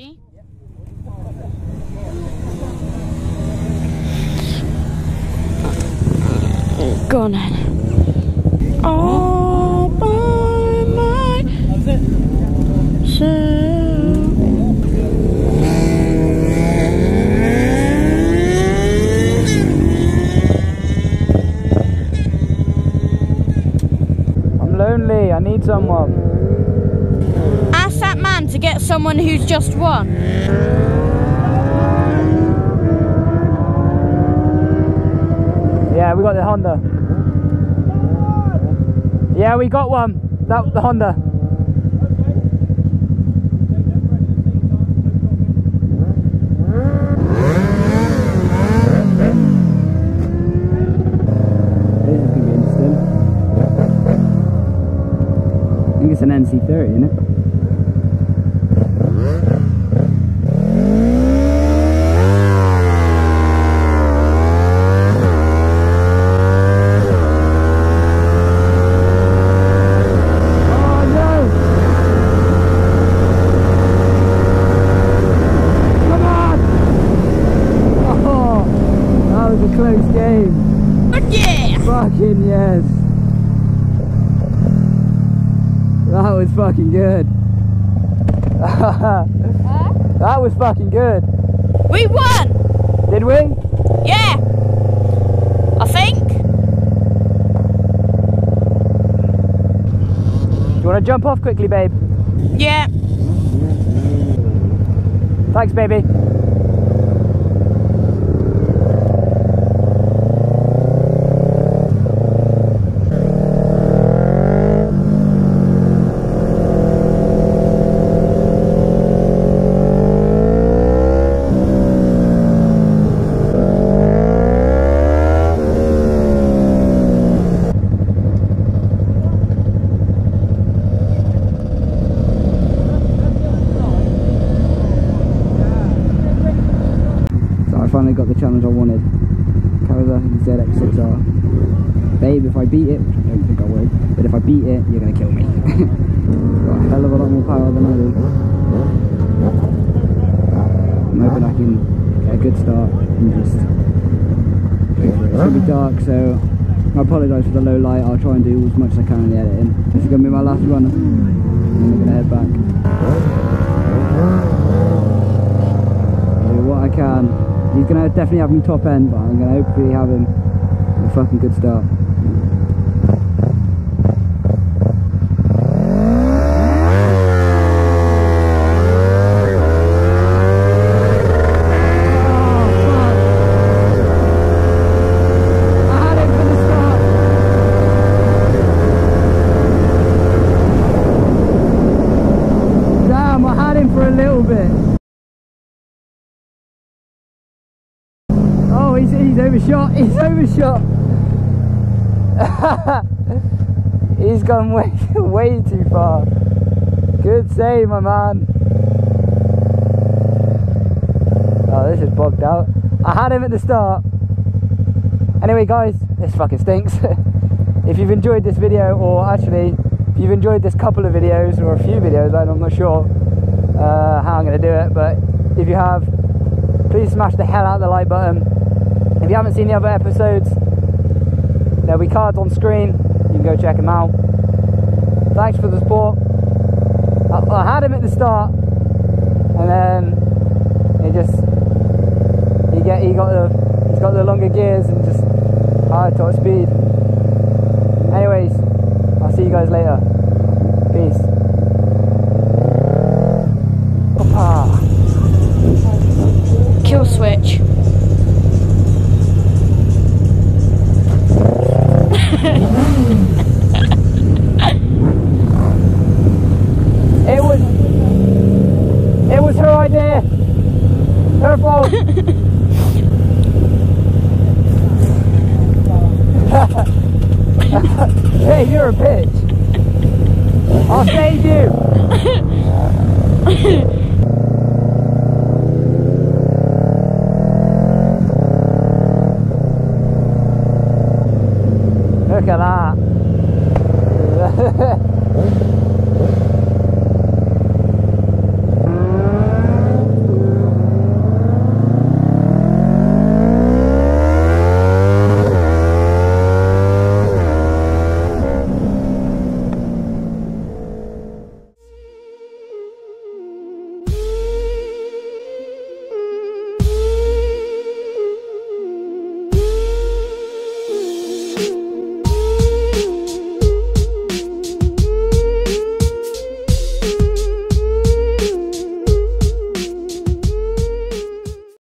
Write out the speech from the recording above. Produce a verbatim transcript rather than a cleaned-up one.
N C thirty. Go on. All by myself. I'm lonely. I need someone. Ask that man to get someone who's just won. Yeah, we got the Honda. Yeah, we got one. That the Honda. This is gonna be interesting. I think it's an N C thirty, isn't it? Close game. But yeah! Fucking yes! That was fucking good. Huh? That was fucking good. We won! Did we? Yeah! I think. Do you want to jump off quickly, babe? Yeah. Thanks, baby. Finally got the challenge I wanted. Kawasaki Z X six R. Babe, if I beat it, which I don't think I will, but if I beat it, you're gonna kill me. Got a hell of a lot more power than I do. I'm hoping I can get a good start and just go for it. It's gonna be dark, so I apologise for the low light. I'll try and do as much as I can in the editing. This is gonna be my last run. I'm gonna head back. Do what I can. He's gonna definitely have me top end, but I'm gonna hopefully have him a fucking good start. He's, he's overshot, he's overshot. He's gone way, way too far. Good save, my man. Oh, this is bogged out. I had him at the start. Anyway, guys, this fucking stinks. If you've enjoyed this video, or actually, if you've enjoyed this couple of videos, or a few videos, I'm not sure uh, how I'm going to do it, but if you have, please smash the hell out of the like button. If you haven't seen the other episodes, there'll be cards on screen, you can go check them out. Thanks for the support. I, I had him at the start, and then he just, he, get, he got the, he's got the longer gears and just higher top speed. Anyways, I'll see you guys later. Peace. Opa. Kill switch. It was it was her idea. Her fault. Hey, you're a bitch. I'll save you. Look at that.